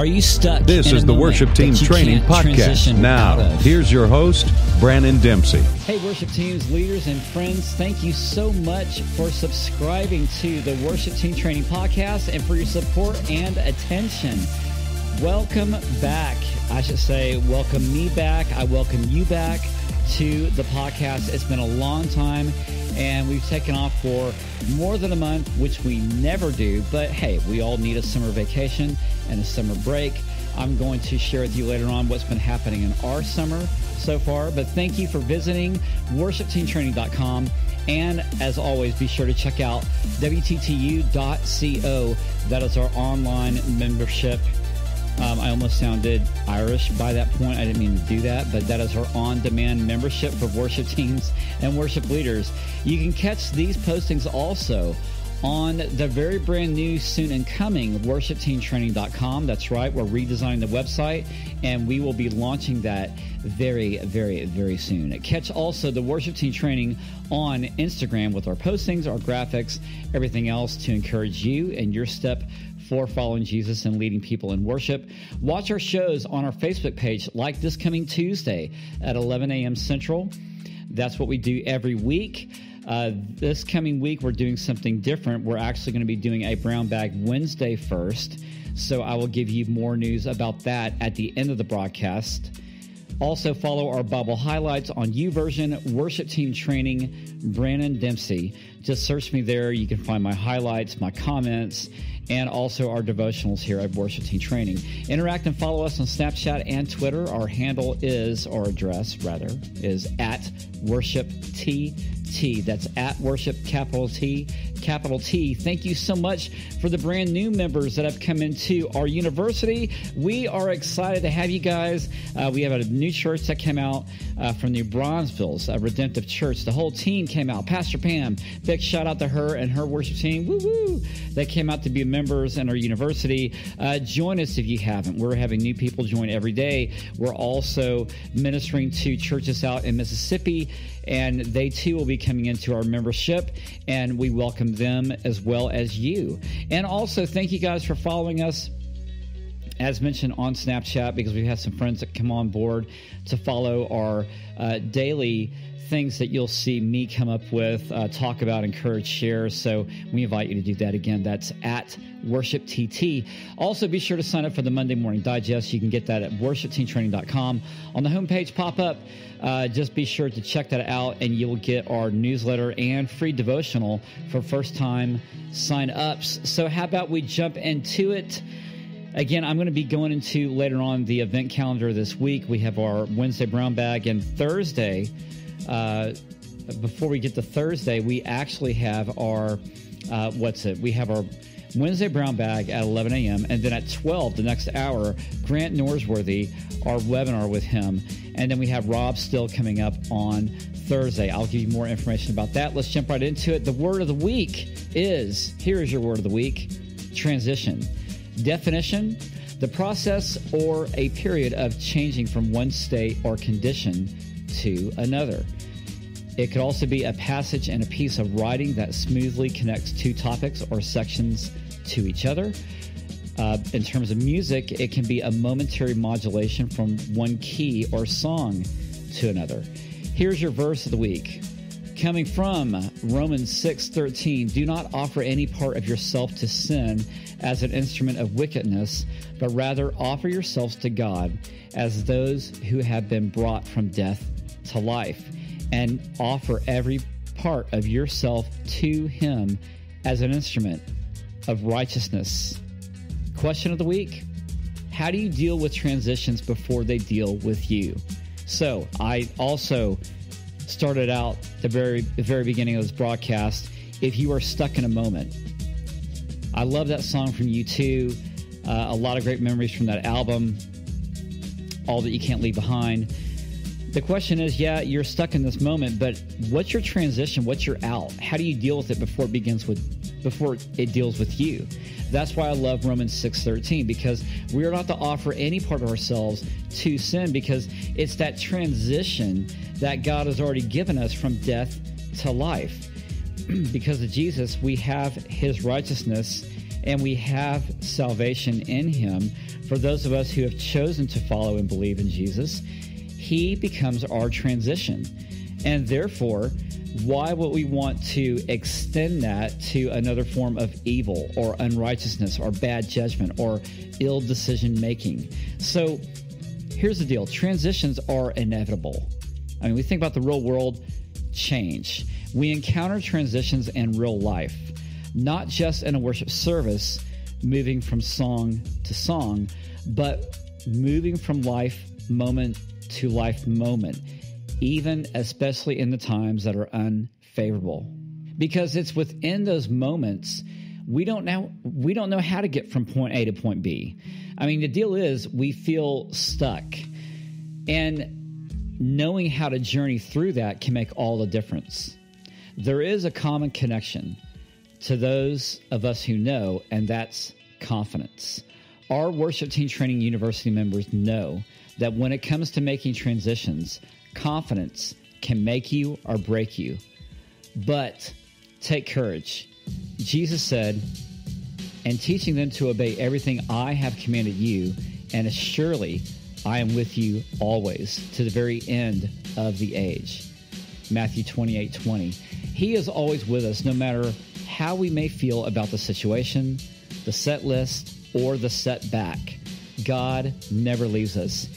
Are you stuck? This is the Worship Team Training Podcast. Now, here's your host, Brandon Dempsey. Hey, Worship Teams, leaders, and friends, thank you so much for subscribing to the Worship Team Training Podcast and for your support and attention. Welcome back. I should say, welcome me back. I welcome you back to the podcast. It's been a long time, and we've taken off for more than a month, which we never do. But hey, we all need a summer vacation and a summer break. I'm going to share with you later on what's been happening in our summer so far. But thank you for visiting WorshipTeamTraining.com. And as always, be sure to check out WTTU.co. That is our online membership. I almost sounded Irish by that point. I didn't mean to do that, but that is our on-demand membership for worship teams and worship leaders. You can catch these postings also on the very brand new, soon and coming, WorshipTeamTraining.com. That's right. We're redesigning the website, and we will be launching that very, very, very soon. Catch also the Worship Team Training on Instagram with our postings, our graphics, everything else to encourage you and your step for following Jesus and leading people in worship. Watch our shows on our Facebook page, like this coming Tuesday at 11 a.m. Central. That's what we do every week. This coming week, we're doing something different. We're actually going to be doing a Brown Bag Wednesday first, so I will give you more news about that at the end of the broadcast. Also, follow our Bible highlights on YouVersion, Worship Team Training, Brandon Dempsey. Just search me there. You can find my highlights, my comments, and also our devotionals here at Worship Team Training. Interact and follow us on Snapchat and Twitter. Our handle is, or address rather, is at WorshipTT. That's at Worship, capital T, capital T. Thank you so much for the brand new members that have come into our university. We are excited to have you guys. We have a new church that came out from New Bronzeville, Redemptive Church. The whole team came out. Pastor Pam, big shout out to her and her worship team. Woo-woo! They came out to be members in our university. Join us if you haven't. We're having new people join every day. We're also ministering to churches out in Mississippi, and they too will be coming into our membership, and we welcome them as well as you. And also, thank you guys for following us, as mentioned, on Snapchat, because we've had some friends that come on board to follow our daily things that you'll see me come up with, talk about, encourage, share. So we invite you to do that again. That's at WorshipTT. Also, be sure to sign up for the Monday Morning Digest. You can get that at WorshipTeamTraining.com. On the homepage pop-up, just be sure to check that out, and you'll get our newsletter and free devotional for first-time sign-ups. So how about we jump into it? Again, I'm going to be going into, later on, the event calendar this week. We have our Wednesday Brown Bag, and Thursday... before we get to Thursday, we actually have our we have our Wednesday Brown Bag at 11 a.m. and then at 12, the next hour, Grant Norsworthy, our webinar with him, and then we have Rob Still coming up on Thursday. I'll give you more information about that. Let's jump right into it. The word of the week is, here is your word of the week, transition. Definition, the process or a period of changing from one state or condition to another. It could also be a passage in a piece of writing that smoothly connects two topics or sections to each other. In terms of music, it can be a momentary modulation from one key or song to another. Here's your verse of the week. Coming from Romans 6:13, do not offer any part of yourself to sin as an instrument of wickedness, but rather offer yourselves to God as those who have been brought from death to life, and offer every part of yourself to Him as an instrument of righteousness. Question of the week: how do you deal with transitions before they deal with you? So I also started out the very beginning of this broadcast, if you are stuck in a moment. I love that song from U2. A lot of great memories from that album, All That You Can't Leave Behind. The question is, yeah, you're stuck in this moment, but what's your transition? What's your out? How do you deal with it before it deals with you? That's why I love Romans 6:13, because we are not to offer any part of ourselves to sin, because it's that transition that God has already given us from death to life. Because of Jesus, we have His righteousness and we have salvation in him. For those of us who have chosen to follow and believe in Jesus, he becomes our transition. And therefore, why would we want to extend that to another form of evil or unrighteousness or bad judgment or ill decision-making? So here's the deal. Transitions are inevitable. I mean, we think about the real world change. We encounter transitions in real life, not just in a worship service, moving from song to song, but moving from life moment to life moment, even especially in the times that are unfavorable. Because it's within those moments we don't know how to get from point A to point B. I mean, the deal is we feel stuck, and knowing how to journey through that can make all the difference. There is a common connection to those of us who know, and that's confidence. Our Worship Team Training University members know that when it comes to making transitions, confidence can make you or break you. But take courage. Jesus said, "And teaching them to obey everything I have commanded you, and assuredly I am with you always, to the very end of the age." Matthew 28:20. He is always with us, no matter how we may feel about the situation, the set list, or the setback. God never leaves us.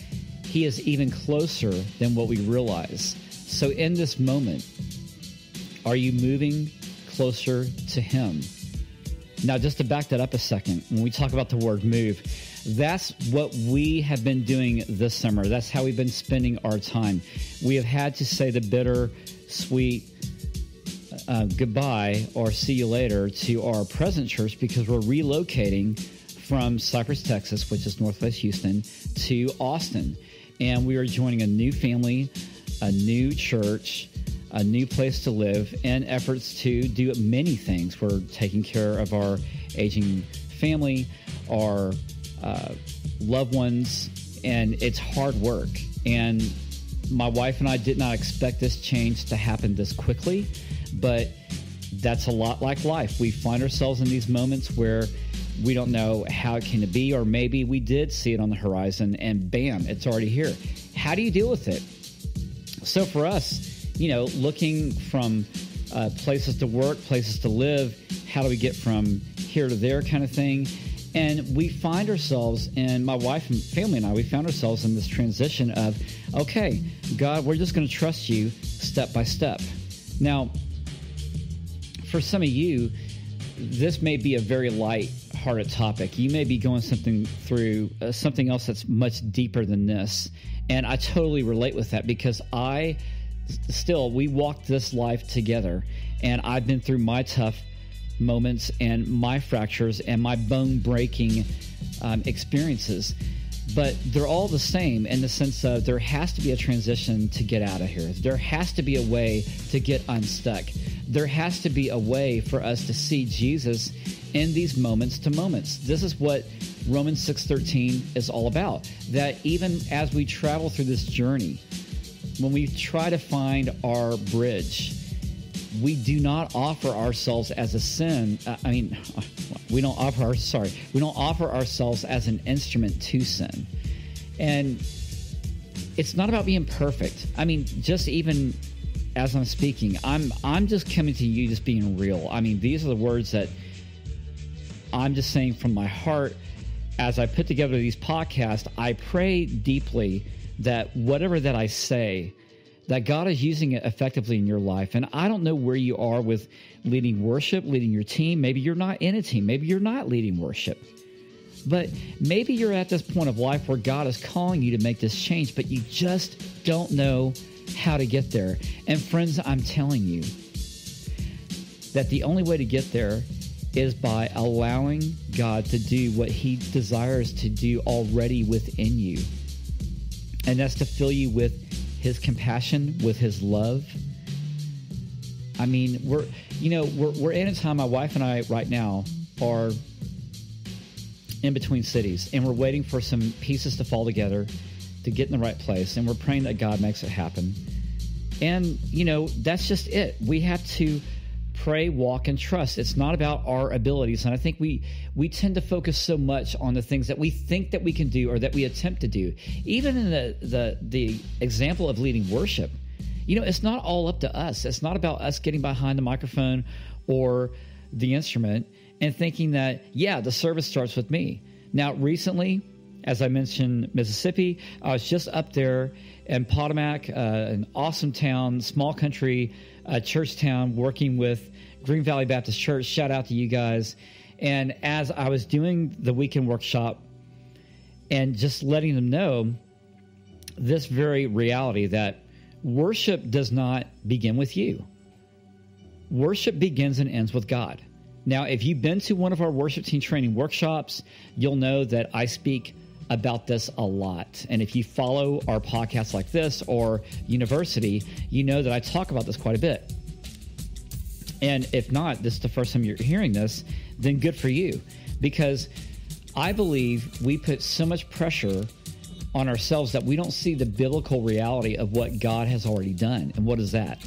He is even closer than what we realize. So in this moment, are you moving closer to him? Now, just to back that up a second, when we talk about the word move, that's what we have been doing this summer. That's how we've been spending our time. We have had to say the bitter, sweet goodbye or see you later to our present church, because we're relocating from Cypress, Texas, which is Northwest Houston, to Austin. And we are joining a new family, a new church, a new place to live, in efforts to do many things. We're taking care of our aging family, our loved ones, and it's hard work. And my wife and I did not expect this change to happen this quickly, but that's a lot like life. We find ourselves in these moments where we don't know how it came to be, or maybe we did see it on the horizon and bam, it's already here. How do you deal with it? So for us, you know, looking from places to work, places to live, how do we get from here to there kind of thing? And we find ourselves, and my wife and family and I, we found ourselves in this transition of, okay, God, we're just going to trust you step by step. Now, for some of you, this may be a very light-hearted topic. You may be going through something else that's much deeper than this. And I totally relate with that, because we walked this life together, and I've been through my tough moments and my fractures and my bone-breaking experiences. But they're all the same in the sense of there has to be a transition to get out of here. There has to be a way to get unstuck. There has to be a way for us to see Jesus in these moments to moments. This is what Romans 6:13 is all about, that even as we travel through this journey, when we try to find our bridge, we do not offer ourselves as a sin. We don't offer ourselves as an instrument to sin. And it's not about being perfect. I mean, just even as I'm speaking, I'm just coming to you just being real. I mean, these are the words that I'm just saying from my heart. As I put together these podcasts, I pray deeply that whatever that I say, that God is using it effectively in your life. And I don't know where you are with leading worship, leading your team. Maybe you're not in a team. Maybe you're not leading worship. But maybe you're at this point of life where God is calling you to make this change, but you just don't know how to get there. And friends, I'm telling you that the only way to get there is by allowing God to do what he desires to do already within you. And that's to fill you with his compassion, with his love. I mean, we're in a time, my wife and I right now are in between cities, and we're waiting for some pieces to fall together to get in the right place, and we're praying that God makes it happen. And, you know, that's just it. We have to pray, walk, and trust. It's not about our abilities. And I think we tend to focus so much on the things that we think that we can do or that we attempt to do. Even in the example of leading worship, you know, it's not all up to us. It's not about us getting behind the microphone or the instrument and thinking that, yeah, the service starts with me. Now, recently, as I mentioned, Mississippi, I was just up there in Potomac, an awesome town, small country, church town, working with Green Valley Baptist Church. Shout out to you guys. And as I was doing the weekend workshop and just letting them know this very reality that worship does not begin with you. Worship begins and ends with God. Now, if you've been to one of our worship team training workshops, you'll know that I speak about this a lot. And if you follow our podcasts like this or university, you know that I talk about this quite a bit. And if not, this is the first time you're hearing this, then good for you. Because I believe we put so much pressure on ourselves that we don't see the biblical reality of what God has already done. And what is that?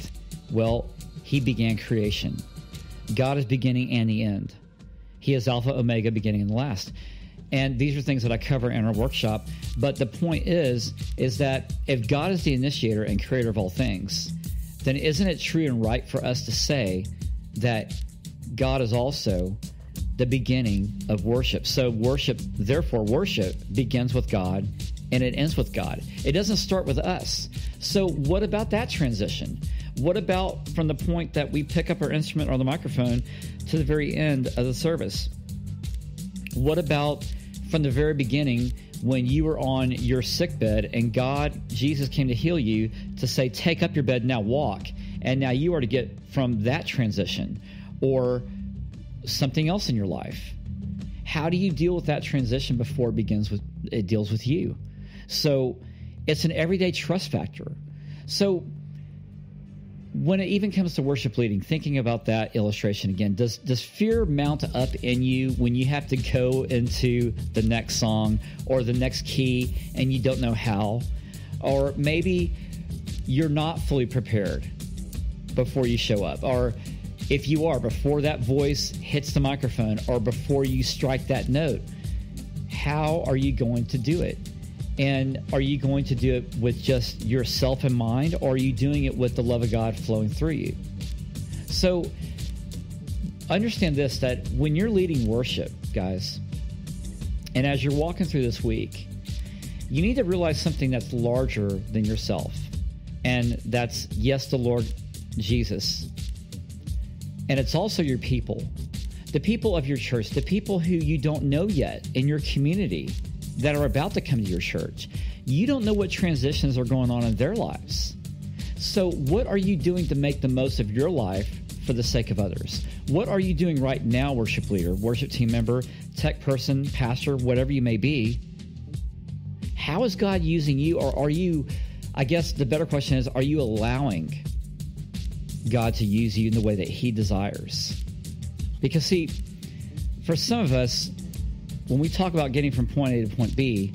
Well, He began creation. God is beginning and the end. He is Alpha, Omega, beginning and last. And these are things that I cover in our workshop. But the point is that if God is the initiator and creator of all things, then isn't it true and right for us to say that God is also the beginning of worship? So worship, therefore worship begins with God and it ends with God. It doesn't start with us. So what about that transition? What about from the point that we pick up our instrument or the microphone to the very end of the service? What about from the very beginning when you were on your sickbed and God, Jesus came to heal you to say, take up your bed, now walk. And now you are to get from that transition or something else in your life. How do you deal with that transition before it deals with you? So it's an everyday trust factor. So when it even comes to worship leading, thinking about that illustration again, does fear mount up in you when you have to go into the next song or the next key and you don't know how? Or maybe you're not fully prepared before you show up. Or if you are, before that voice hits the microphone or before you strike that note, how are you going to do it? And are you going to do it with just yourself in mind, or are you doing it with the love of God flowing through you? So understand this, that when you're leading worship, guys, and as you're walking through this week, you need to realize something that's larger than yourself. And that's, yes, the Lord Jesus. And it's also your people, the people of your church, the people who you don't know yet in your community that are about to come to your church. You don't know what transitions are going on in their lives. So what are you doing to make the most of your life for the sake of others? What are you doing right now, worship leader, worship team member, tech person, pastor, whatever you may be? How is God using you? Or are you, I guess the better question is, are you allowing God to use you in the way that He desires? Because see, for some of us, when we talk about getting from point A to point B,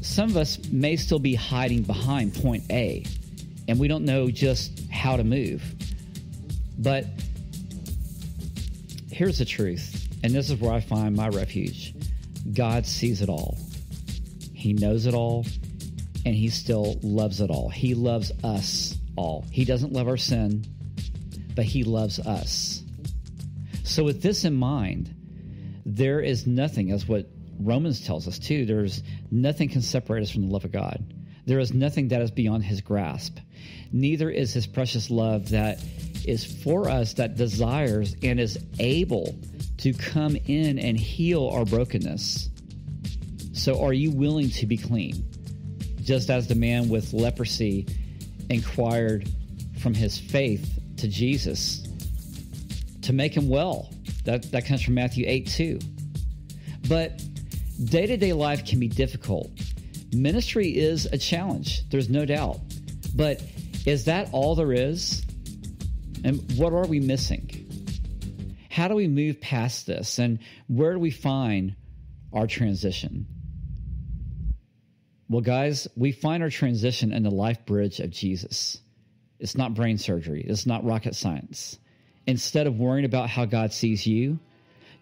some of us may still be hiding behind point A, and we don't know just how to move. But here's the truth, and this is where I find my refuge. God sees it all. He knows it all, and He still loves it all. He loves us all. He doesn't love our sin, but He loves us. So with this in mind, there is nothing, as what Romans tells us too, there's nothing can separate us from the love of God. There is nothing that is beyond His grasp. Neither is His precious love that is for us, that desires and is able to come in and heal our brokenness. So are you willing to be clean? Just as the man with leprosy inquired from his faith to Jesus to make him well. That comes from Matthew 8:2. But day-to-day life can be difficult. Ministry is a challenge. There's no doubt. But is that all there is? And what are we missing? How do we move past this? And where do we find our transition? Well, guys, we find our transition in the life bridge of Jesus. It's not brain surgery. It's not rocket science. Instead of worrying about how God sees you,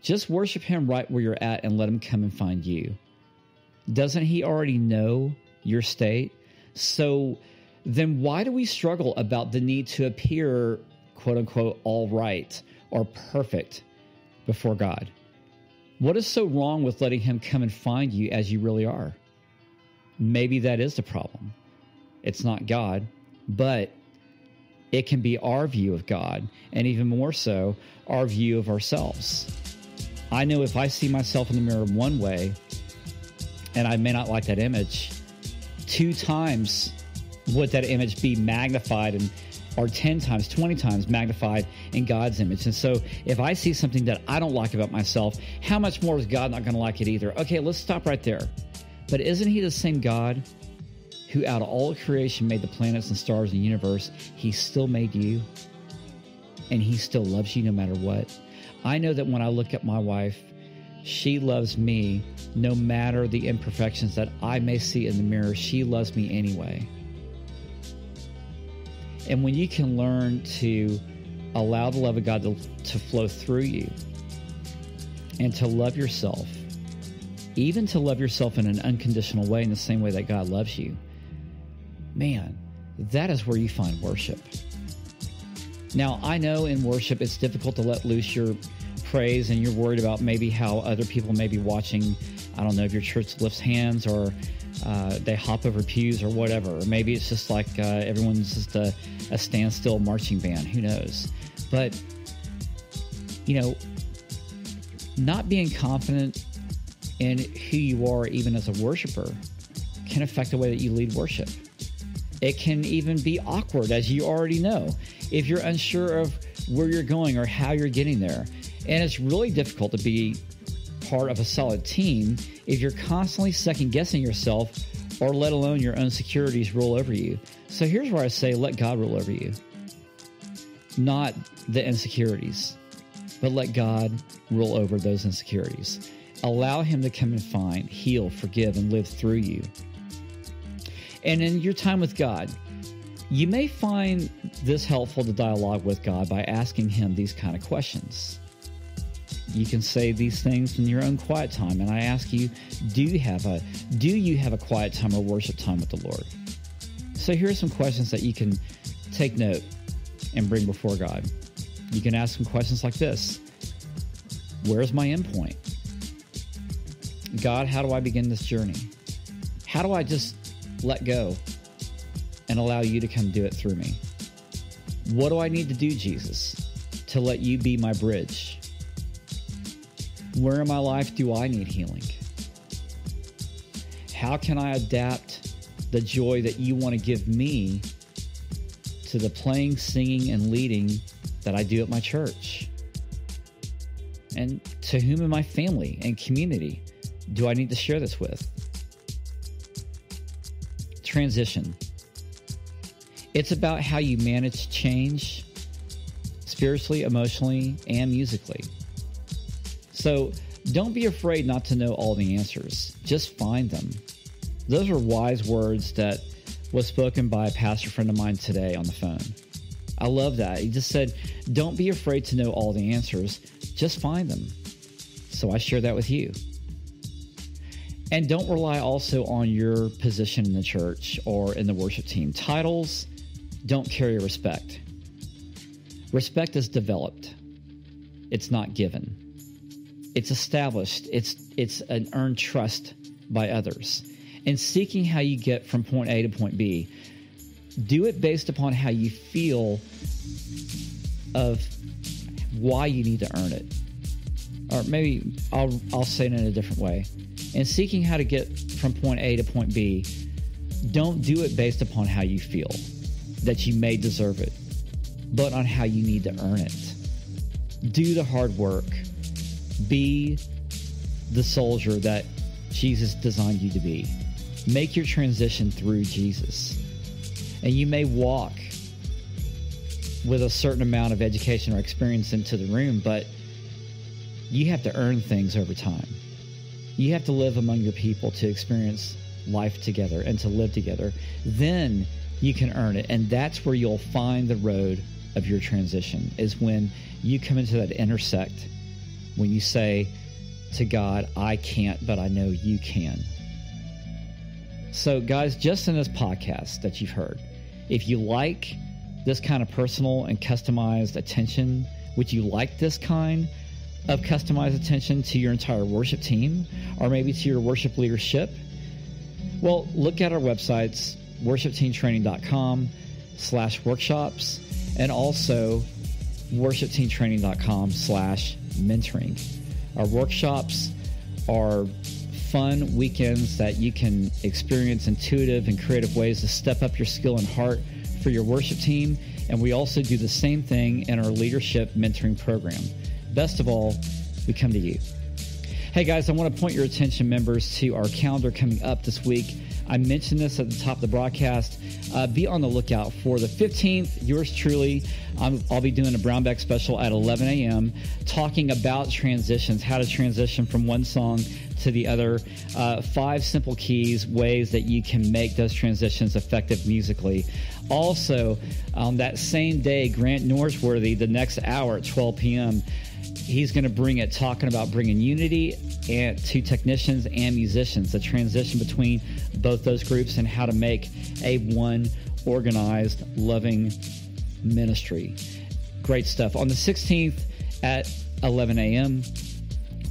just worship Him right where you're at and let Him come and find you. Doesn't He already know your state? So then why do we struggle about the need to appear, quote unquote, all right or perfect before God? What is so wrong with letting Him come and find you as you really are? Maybe that is the problem. It's not God, but it can be our view of God, and even more so, our view of ourselves. I know if I see myself in the mirror one way, and I may not like that image, 2 times would that image be magnified, and or 10 times, 20 times magnified in God's image. And so if I see something that I don't like about myself, how much more is God not going to like it either? Okay, let's stop right there. But isn't He the same God who out of all creation made the planets and stars and the universe? He still made you, and He still loves you no matter what. I know that when I look at my wife, she loves me no matter the imperfections that I may see in the mirror. She loves me anyway. And when you can learn to allow the love of God to flow through you and to love yourself, even to love yourself in an unconditional way in the same way that God loves you, man, that is where you find worship. Now, I know in worship it's difficult to let loose your praise, and you're worried about maybe how other people may be watching. I don't know if your church lifts hands or they hop over pews or whatever. Or maybe it's just like everyone's just a standstill marching band. Who knows? But, you know, not being confident in who you are even as a worshiper can affect the way that you lead worship. It can even be awkward, as you already know, if you're unsure of where you're going or how you're getting there. And it's really difficult to be part of a solid team if you're constantly second-guessing yourself, or let alone your own securities rule over you. So here's where I say let God rule over you. Not the insecurities, but let God rule over those insecurities. Allow Him to come and find, heal, forgive, and live through you. And in your time with God, you may find this helpful to dialogue with God by asking Him these kind of questions. You can say these things in your own quiet time. And I ask you, do you have a quiet time or worship time with the Lord? So here are some questions that you can take note and bring before God. You can ask some questions like this. Where's my end point? God, how do I begin this journey? How do I just let go and allow you to come do it through me? What do I need to do, Jesus, to let you be my bridge? Where in my life do I need healing? How can I adapt the joy that you want to give me to the playing, singing, and leading that I do at my church? And to whom in my family and community do I need to share this with? Transition. It's about how you manage change spiritually, emotionally, and musically. So don't be afraid not to know all the answers. Just find them. Those are wise words that was spoken by a pastor friend of mine today on the phone. I love that. He just said, don't be afraid to know all the answers. Just find them. So I share that with you. And don't rely also on your position in the church or in the worship team. Titles don't carry respect. Respect is developed. It's not given. It's established. It's an earned trust by others. And seeking how you get from point A to point B, do it based upon how you feel of why you need to earn it. Or maybe I'll say it in a different way. In seeking how to get from point A to point B, don't do it based upon how you feel that you may deserve it, but on how you need to earn it. Do the hard work. Be the soldier that Jesus designed you to be. Make your transition through Jesus. And you may walk with a certain amount of education or experience into the room, but you have to earn things over time. You have to live among your people to experience life together and to live together. Then you can earn it, and that's where you'll find the road of your transition is when you come into that intersect, when you say to God, I can't, but I know you can. So guys, just in this podcast that you've heard, if you like this kind of personal and customized attention, would you like this kind of customized attention to your entire worship team or maybe to your worship leadership? Well, look at our websites, WorshipTeamTraining.com/workshops and also WorshipTeamTraining.com/mentoring. Our workshops are fun weekends that you can experience intuitive and creative ways to step up your skill and heart for your worship team. And we also do the same thing in our leadership mentoring program. Best of all, we come to you. Hey guys, I want to point your attention, members, to our calendar coming up this week. I mentioned this at the top of the broadcast. Be on the lookout for the 15th. Yours truly, I'll be doing a Brownback special at 11 a.m. talking about transitions, how to transition from one song to the other, 5 simple keys, ways that you can make those transitions effective musically. Also, on that same day, Grant Norsworthy, the next hour at 12 p.m., he's going to bring it, talking about bringing unity and to technicians and musicians, the transition between both those groups and how to make a one organized, loving ministry. Great stuff. On the 16th at 11 a.m.,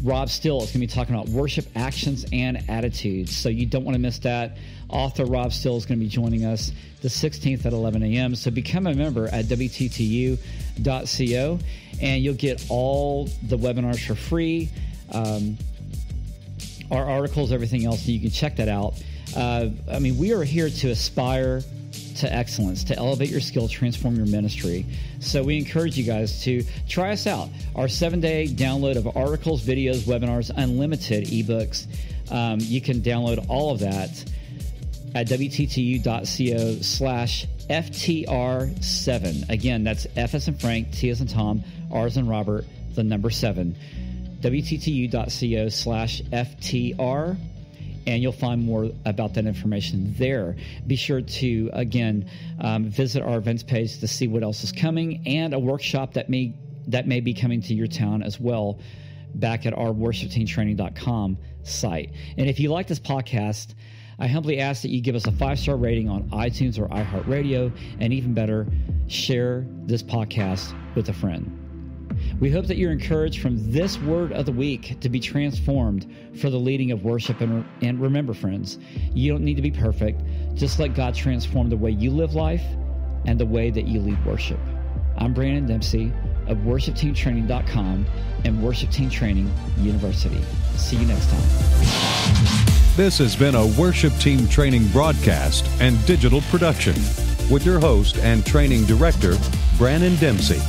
Rob Still is going to be talking about worship actions and attitudes. So you don't want to miss that. Author Rob Still is going to be joining us the 16th at 11 a.m. So become a member at WTTU.co and you'll get all the webinars for free, our articles, everything else. So you can check that out. I mean, we are here to aspire to excellence, to elevate your skill, transform your ministry. So we encourage you guys to try us out. Our 7-day download of articles, videos, webinars, unlimited ebooks. You can download all of that at WTTU.co/FTR7. Again, that's F as in Frank, T as in Tom, R as in Robert, the number 7. WTTU.co/FTR. And you'll find more about that information there. Be sure to, again, visit our events page to see what else is coming and a workshop that may be coming to your town as well back at our WorshipTeamTraining.com site. And if you like this podcast, I humbly ask that you give us a 5-star rating on iTunes or iHeartRadio, and even better, share this podcast with a friend. We hope that you're encouraged from this word of the week to be transformed for the leading of worship. And remember, friends, you don't need to be perfect. Just let God transform the way you live life and the way that you lead worship. I'm Brandon Dempsey of WorshipTeamTraining.com and Worship Team Training University. See you next time. This has been a Worship Team Training broadcast and digital production with your host and training director, Brandon Dempsey.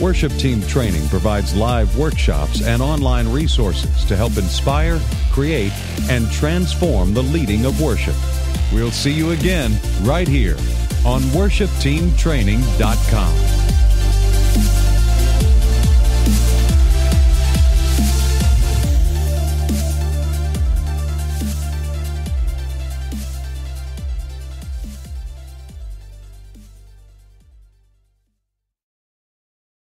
Worship Team Training provides live workshops and online resources to help inspire, create, and transform the leading of worship. We'll see you again right here on WorshipTeamTraining.com.